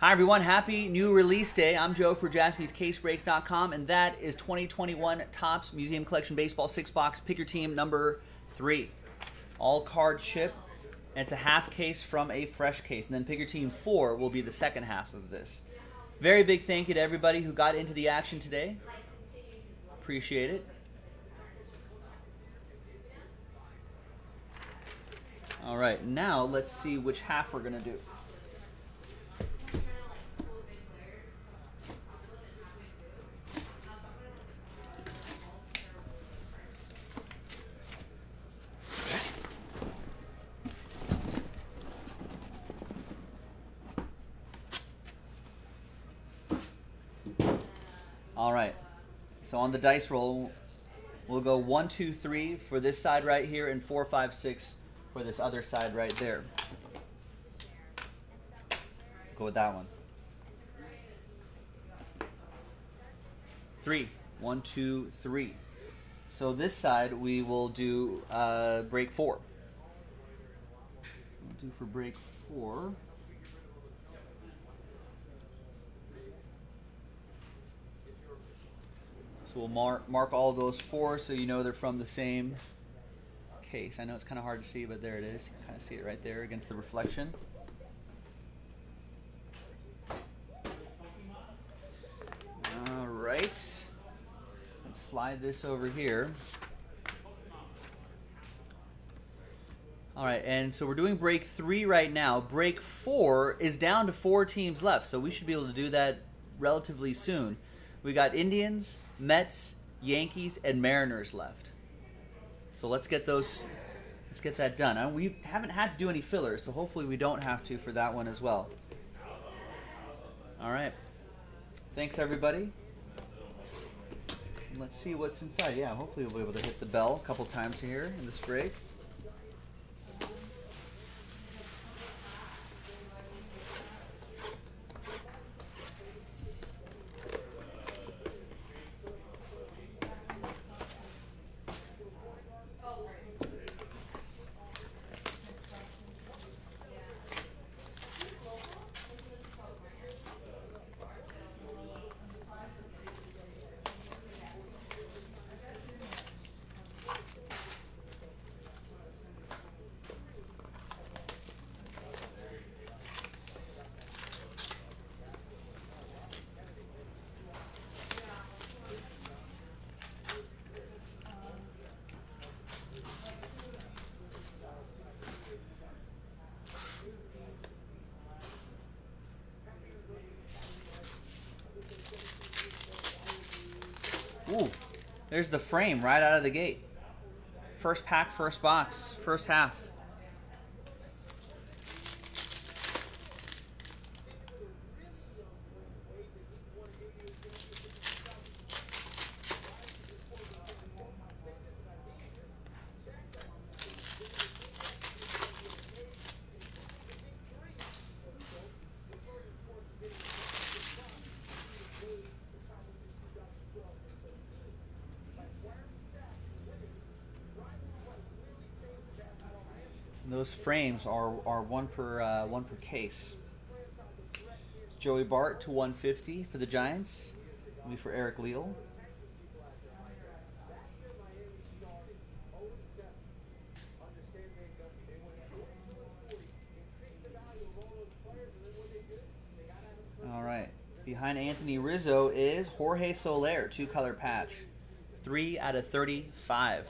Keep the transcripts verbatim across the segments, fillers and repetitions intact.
Hi everyone, happy new release day. I'm Joe for Jaspys Case Breaks dot com, and that is twenty twenty-one Topps Museum Collection Baseball six box Pick Your Team number three. All card chip, and it's a half case from a fresh case. And then Pick Your Team four will be the second half of this. Very big thank you to everybody who got into the action today. Appreciate it. All right, now let's see which half we're going to do. All right, so on the dice roll, we'll go one, two, three for this side right here, and four, five, six for this other side right there. Go with that one. Three, one, two, three. So this side we will do uh, break four. We'll do for break four. So we'll mark, mark all those four so you know they're from the same case. I know it's kind of hard to see, but there it is. You can kind of see it right there against the reflection. All right. Let's slide this over here. All right, and so we're doing break three right now. Break four is down to four teams left, so we should be able to do that relatively soon. We got Indians, Mets, Yankees, and Mariners left. So let's get those, let's get that done. I, we haven't had to do any fillers, so hopefully we don't have to for that one as well. All right. Thanks, everybody. And let's see what's inside. Yeah, hopefully we'll be able to hit the bell a couple times here in this break. Ooh, there's the frame right out of the gate. First pack, first box, first half. Those frames are, are one per uh, one per case. Joey Bart to one fifty for the Giants. It'll be for Eric Leal. All right. Behind Anthony Rizzo is Jorge Soler, two color patch, three out of thirty-five.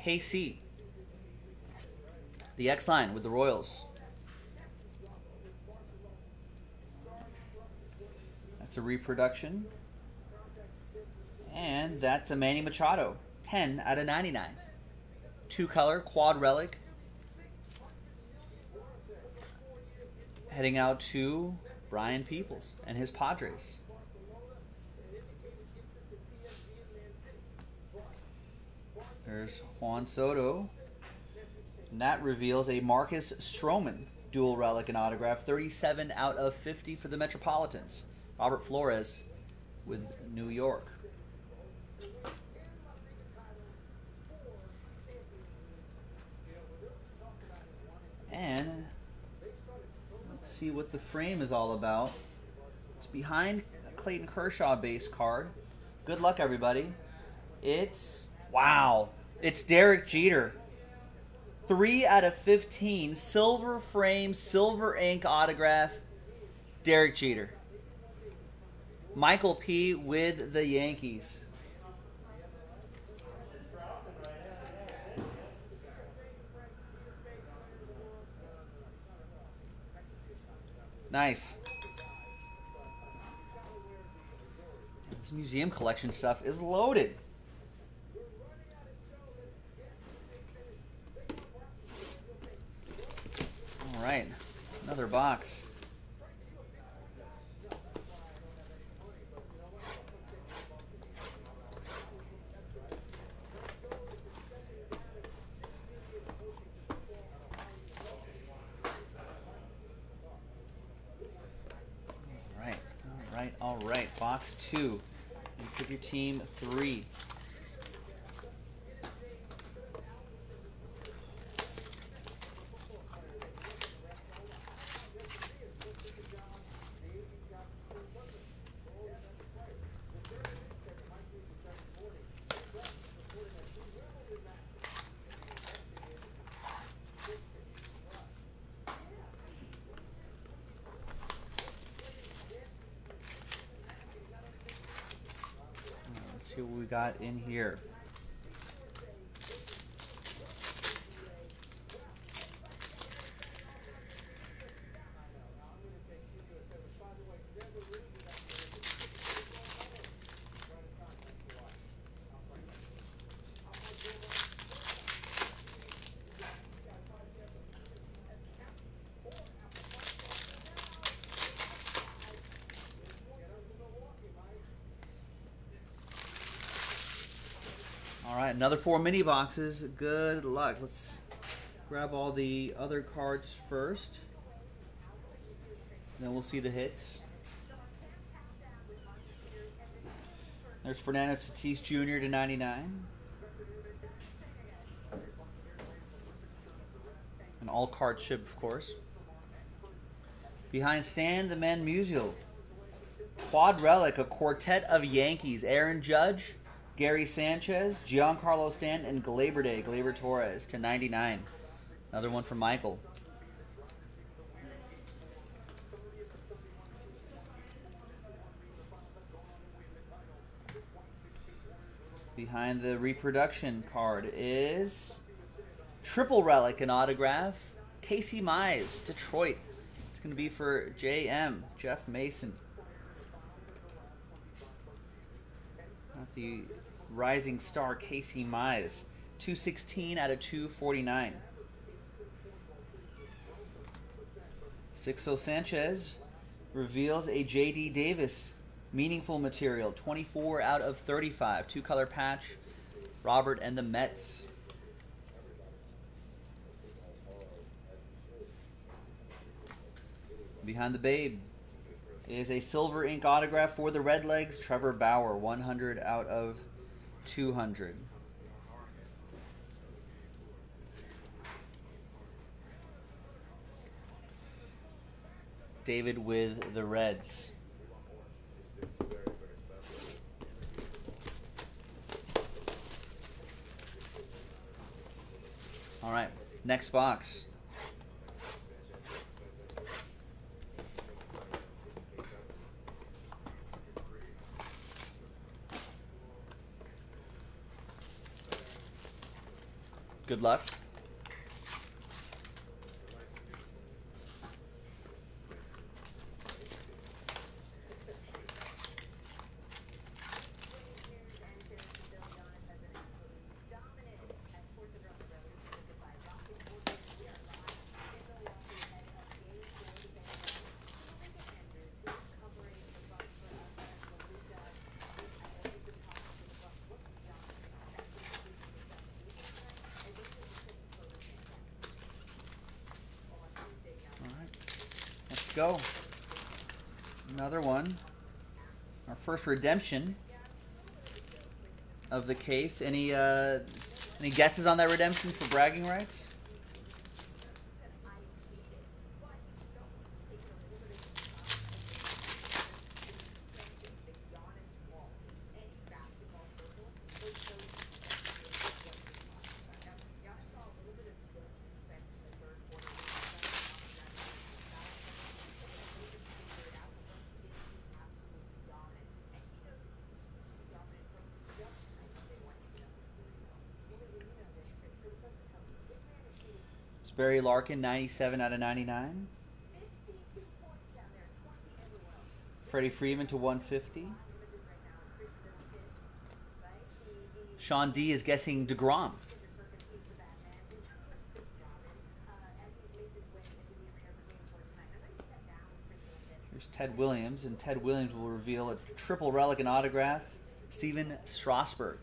K C. The X-Line with the Royals. That's a reproduction. And that's a Manny Machado, ten out of ninety-nine. Two color, quad relic. Heading out to Brian Peoples and his Padres. There's Juan Soto. And that reveals a Marcus Stroman dual relic and autograph, thirty-seven out of fifty for the Metropolitans. Robert Flores with New York. And let's see what the frame is all about. It's behind a Clayton Kershaw base card. Good luck, everybody. It's, wow, it's Derek Jeter. three out of fifteen, silver frame, silver ink autograph, Derek Jeter. Michael P with the Yankees. Nice. This museum collection stuff is loaded. All right, another box. All right, box two. You pick your team three. See what we got in here. Another four mini boxes. Good luck. Let's grab all the other cards first. Then we'll see the hits. There's Fernando Tatis Junior to ninety-nine. An all card ship, of course. Behind Stan the Man Musial. Quad relic, a quartet of Yankees. Aaron Judge, Gary Sanchez, Giancarlo Stanton, and Gleyber Day, Gleyber Torres to ninety-nine. Another one for Michael. Behind the reproduction card is triple relic and autograph, Casey Mize, Detroit. It's going to be for J M, Jeff Mason. Not the rising star Casey Mize, two sixteen out of two forty-nine. Sixto Sanchez reveals a J D Davis meaningful material, twenty-four out of thirty-five. Two color patch, Robert and the Mets. Behind the Babe is a silver ink autograph for the Redlegs, Trevor Bauer, one hundred out of two hundred. David with the Reds. All right, next box. Good luck. Go. Another one. Our first redemption of the case. Any uh, any guesses on that redemption for bragging rights? It's Barry Larkin, ninety-seven out of ninety-nine. Freddie Freeman to one fifty. Sean D is guessing DeGrom. Here's Ted Williams, and Ted Williams will reveal a triple relic and autograph, Steven Strasburg.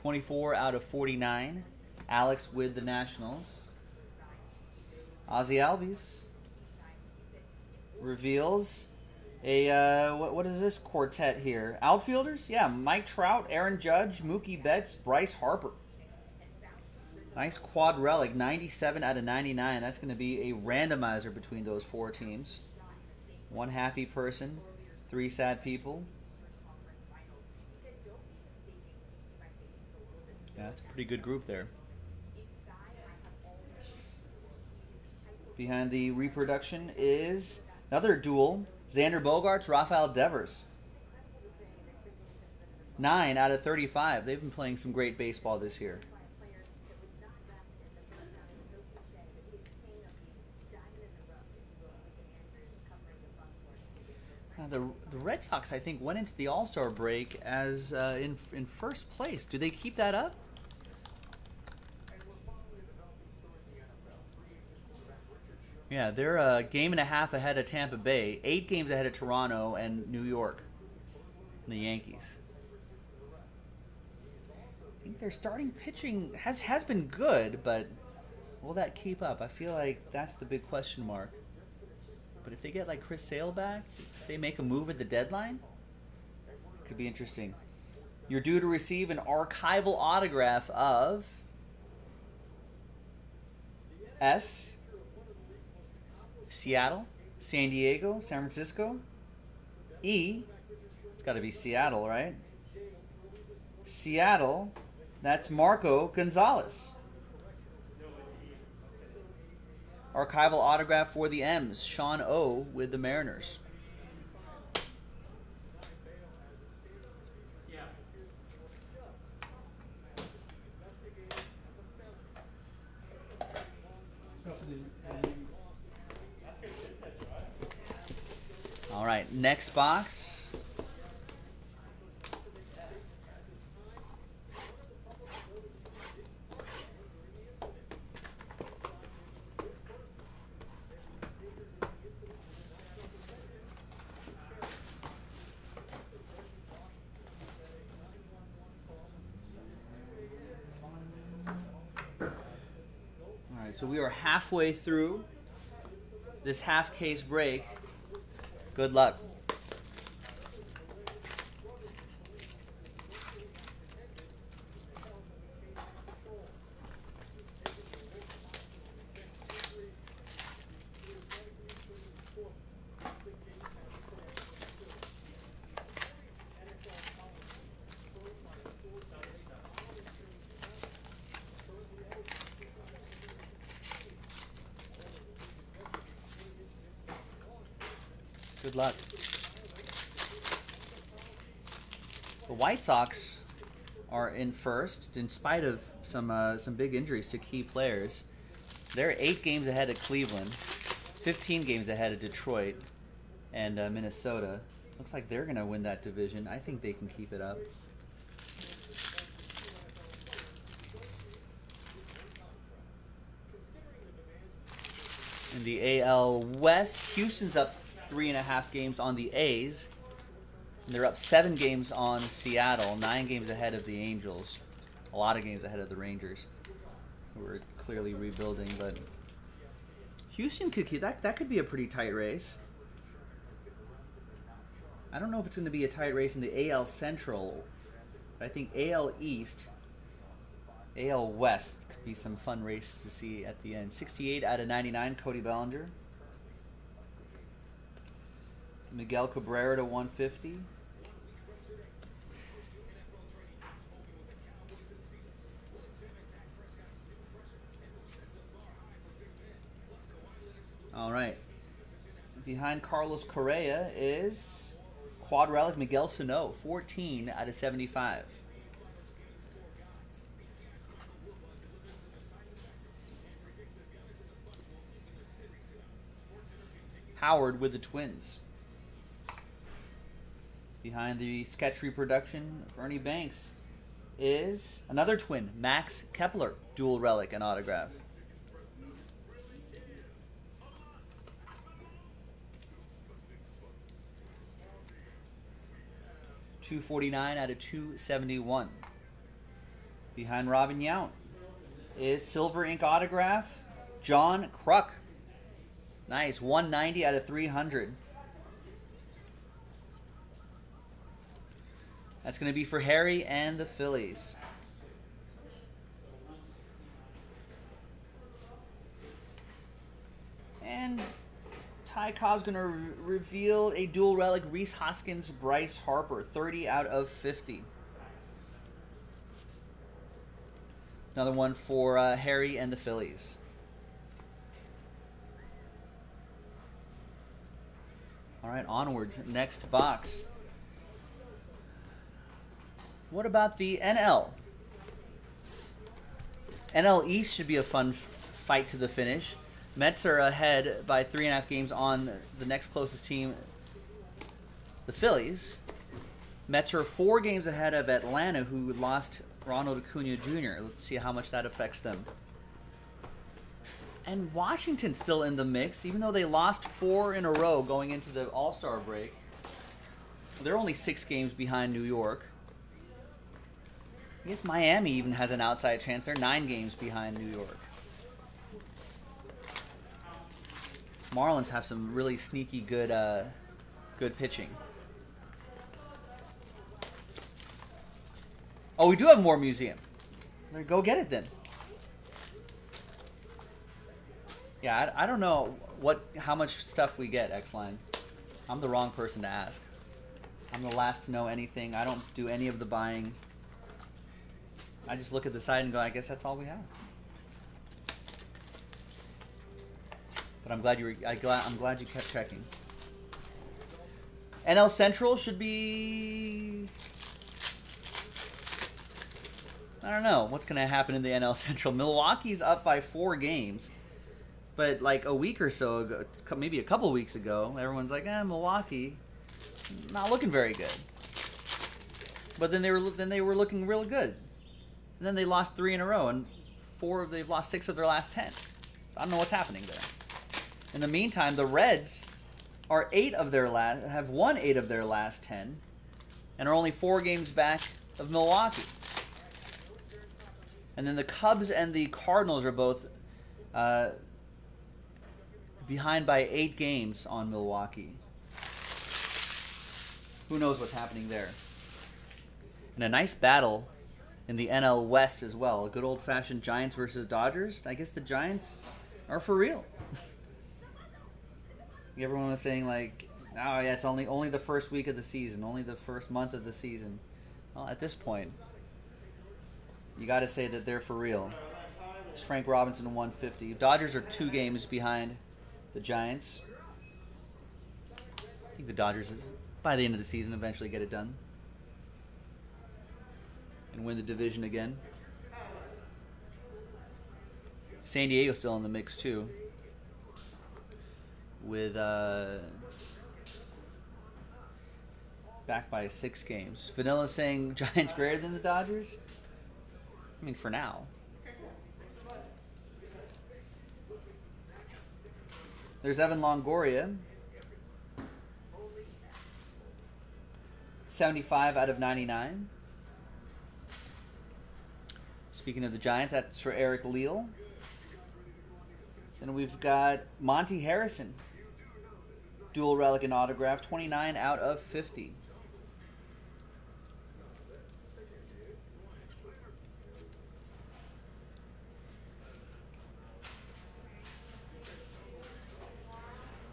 twenty-four out of forty-nine. Alex with the Nationals. Ozzy Albies reveals a, uh, what, what is this quartet here? Outfielders? Yeah, Mike Trout, Aaron Judge, Mookie Betts, Bryce Harper. Nice quad relic, ninety-seven out of ninety-nine. That's going to be a randomizer between those four teams. One happy person, three sad people. Yeah, that's a pretty good group there. Behind the reproduction is another duel. Xander Bogaerts, Rafael Devers. nine out of thirty-five. They've been playing some great baseball this year. Now the, the Red Sox, I think, went into the All-Star break as uh, in, in first place. Do they keep that up? Yeah, they're a game and a half ahead of Tampa Bay, eight games ahead of Toronto and New York, and the Yankees. I think their starting pitching has, has been good, but will that keep up? I feel like that's the big question mark. But if they get like Chris Sale back, if they make a move at the deadline, it could be interesting. You're due to receive an archival autograph of S. Seattle, San Diego, San Francisco, E, it's got to be Seattle, right? Seattle, that's Marco Gonzalez. Archival autograph for the M's, Sean O with the Mariners. All right, next box. All right, so we are halfway through this half case break. Good luck. Good luck. The White Sox are in first, in spite of some uh, some big injuries to key players. They're eight games ahead of Cleveland, fifteen games ahead of Detroit, and uh, Minnesota. Looks like they're going to win that division. I think they can keep it up. In the A L West, Houston's up three and a half games on the A's, and they're up seven games on Seattle, nine games ahead of the Angels, a lot of games ahead of the Rangers, who are clearly rebuilding. But Houston could keep that. That could be a pretty tight race. I don't know if it's going to be a tight race in the A L Central, but I think A L East, A L West could be some fun races to see at the end. sixty-eight out of ninety-nine, Cody Bellinger. Miguel Cabrera to one fifty. All right. Behind Carlos Correa is Quad Relic Miguel Sano, fourteen out of seventy-five. Howard with the Twins. Behind the sketch reproduction of Ernie Banks is another twin, Max Kepler, dual relic and autograph. two forty-nine out of two seventy-one. Behind Robin Yount is silver ink autograph, John Kruk. Nice, one ninety out of three hundred. That's going to be for Harry and the Phillies. And Ty Cobb's going to re reveal a dual relic Rhys Hoskins Bryce Harper, thirty out of fifty. Another one for uh, Harry and the Phillies. All right, onwards. Next box. What about the N L? N L East should be a fun fight to the finish. Mets are ahead by three and a half games on the next closest team, the Phillies. Mets are four games ahead of Atlanta, who lost Ronald Acuna Junior Let's see how much that affects them. And Washington's still in the mix, even though they lost four in a row going into the All-Star break. They're only six games behind New York. I guess Miami even has an outside chance. They're nine games behind New York. Marlins have some really sneaky good, uh, good pitching. Oh, we do have more museum. Go get it then. Yeah, I, I don't know what how much stuff we get, X-Line. I'm the wrong person to ask. I'm the last to know anything. I don't do any of the buying. I just look at the side and go, I guess that's all we have. But I'm glad you were, I glad, I'm glad you kept checking. N L Central should be... I don't know what's going to happen in the N L Central. Milwaukee's up by four games. But like a week or so ago, maybe a couple weeks ago, everyone's like, eh, Milwaukee, not looking very good. But then they were then they were looking real good. And then they lost three in a row, and four of they've lost six of their last ten. So I don't know what's happening there. In the meantime, the Reds are eight of their last have won eight of their last ten, and are only four games back of Milwaukee. And then the Cubs and the Cardinals are both. Uh, Behind by eight games on Milwaukee. Who knows what's happening there? And a nice battle in the N L West as well. A good old-fashioned Giants versus Dodgers. I guess the Giants are for real. Everyone was saying like, "Oh yeah, it's only only the first week of the season, only the first month of the season." Well, at this point, you got to say that they're for real. It's Frank Robinson one fifty. Dodgers are two games behind the Giants. I think the Dodgers, by the end of the season, eventually get it done and win the division again. San Diego's still in the mix, too, with uh, back by six games. Vanilla's saying Giants greater than the Dodgers? I mean, for now. There's Evan Longoria, seventy-five out of ninety-nine. Speaking of the Giants, that's for Eric Leal. Then we've got Monty Harrison, dual relic and autograph, twenty-nine out of fifty.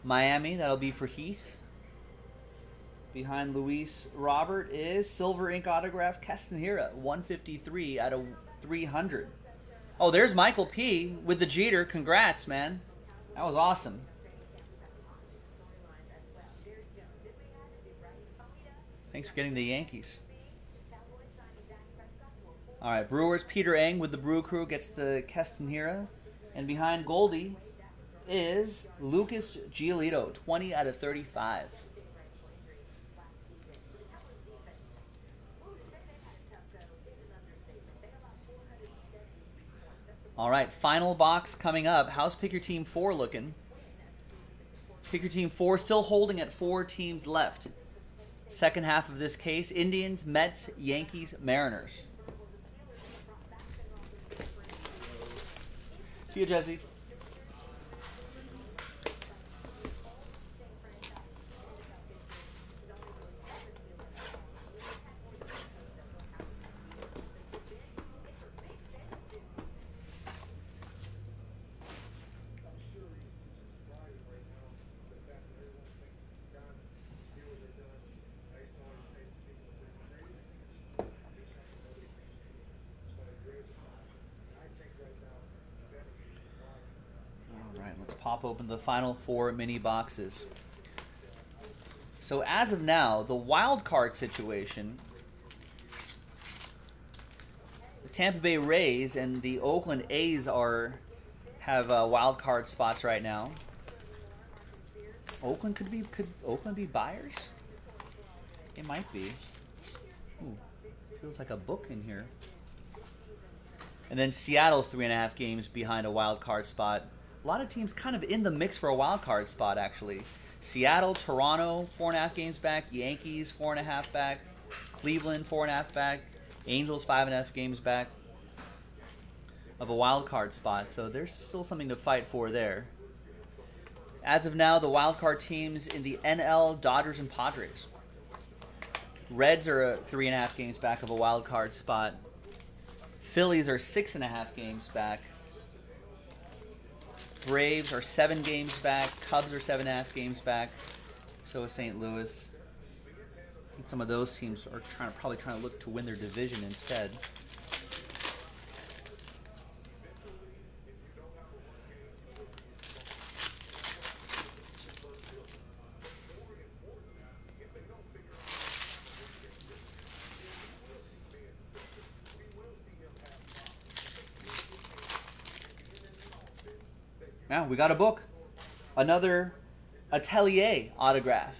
Miami, that'll be for Heath. Behind Luis Robert is silver ink autograph Castanheira, one fifty-three out of three hundred. Oh, there's Michael P with the Jeter. Congrats, man. That was awesome. Thanks for getting the Yankees. All right, Brewers, Peter Eng with the Brew Crew gets the Castanheira. And behind Goldie is Lucas Giolito, twenty out of thirty-five. All right, final box coming up. How's Pick Your Team four looking? Pick Your Team four still holding at four teams left. Second half of this case, Indians, Mets, Yankees, Mariners. See you, Jesse. Pop open the final four mini boxes. So as of now, the wild card situation, the Tampa Bay Rays and the Oakland A's are have uh, wild card spots right now. Oakland could be could Oakland be buyers? It might be. Ooh, feels like a book in here. And then Seattle's three and a half games behind a wild card spot. A lot of teams kind of in the mix for a wild card spot, actually. Seattle, Toronto, four and a half games back. Yankees, four and a half back. Cleveland, four and a half back. Angels, five and a half games back of a wild card spot. So there's still something to fight for there. As of now, the wild card teams in the N L, Dodgers and Padres. Reds are three and a half games back of a wild card spot. Phillies are six and a half games back. Braves are seven games back. Cubs are seven and a half games back. So is Saint Louis. I think some of those teams are trying to probably trying to look to win their division instead. Now we got a book, another Atelier autograph.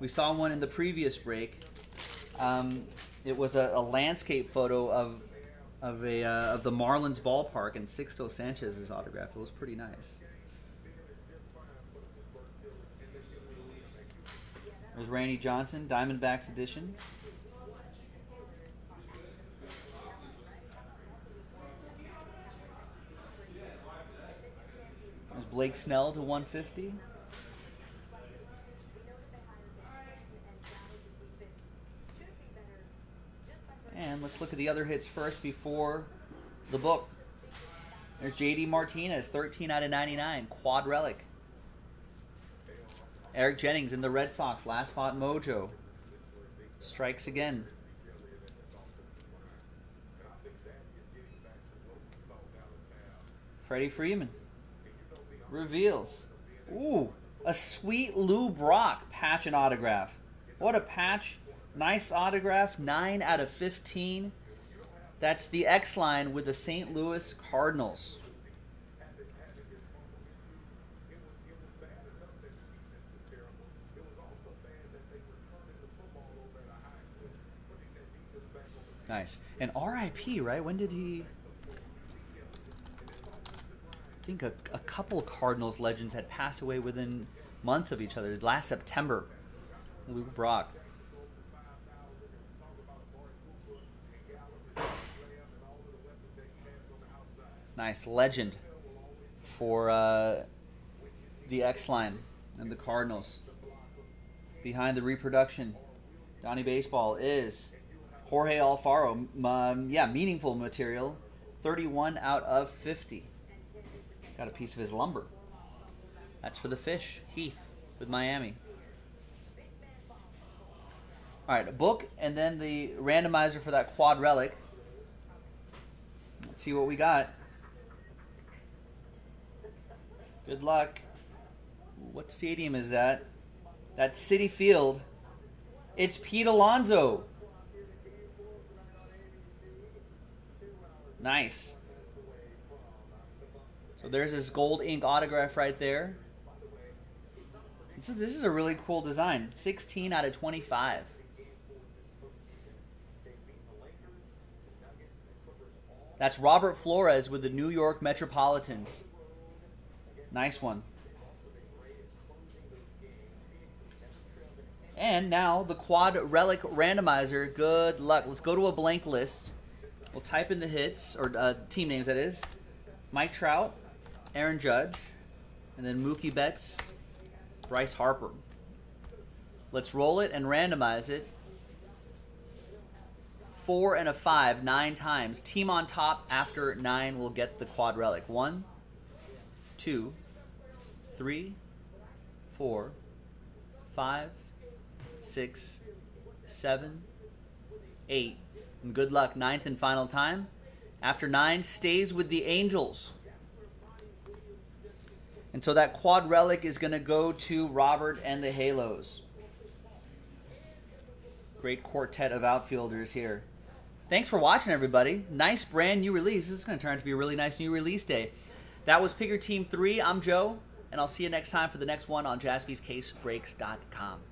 We saw one in the previous break. Um, it was a, a landscape photo of of a uh, of the Marlins ballpark and Sixto Sanchez's autograph. It was pretty nice. There's Randy Johnson, Diamondbacks edition. Blake Snell to one fifty. And let's look at the other hits first before the book. There's J D Martinez, thirteen out of ninety-nine, quad relic. Eric Jennings in the Red Sox, last spot mojo. Strikes again. Freddie Freeman. Reveals. Ooh, a sweet Lou Brock patch and autograph. What a patch. Nice autograph. nine out of fifteen. That's the X line with the Saint Louis Cardinals. Nice. And R I P, right? When did he... I think a, a couple Cardinals legends had passed away within months of each other. Last September, Lou Brock. Nice legend for uh, the X-line and the Cardinals. Behind the reproduction, Donnie Baseball is Jorge Alfaro. Um, yeah, meaningful material. thirty-one out of fifty. Got a piece of his lumber. That's for the fish. Heath with Miami. All right, a book and then the randomizer for that quad relic. Let's see what we got. Good luck. What stadium is that? That's Citi Field. It's Pete Alonso. Nice. So there's his gold ink autograph right there. So this is a really cool design. sixteen out of twenty-five. That's Robert Flores with the New York Metropolitans. Nice one. And now the Quad Relic Randomizer. Good luck. Let's go to a blank list. We'll type in the hits, or uh, team names that is. Mike Trout, Aaron Judge, and then Mookie Betts, Bryce Harper. Let's roll it and randomize it. Four and a five, nine times. Team on top after nine will get the quad relic. One, two, three, four, five, six, seven, eight. And good luck, ninth and final time. After nine, stays with the Angels. And so that quad relic is going to go to Robert and the Halos. Great quartet of outfielders here. Thanks for watching, everybody. Nice brand new release. This is going to turn out to be a really nice new release day. That was Pick Your Team three. I'm Joe, and I'll see you next time for the next one on Jaspys Case Breaks dot com.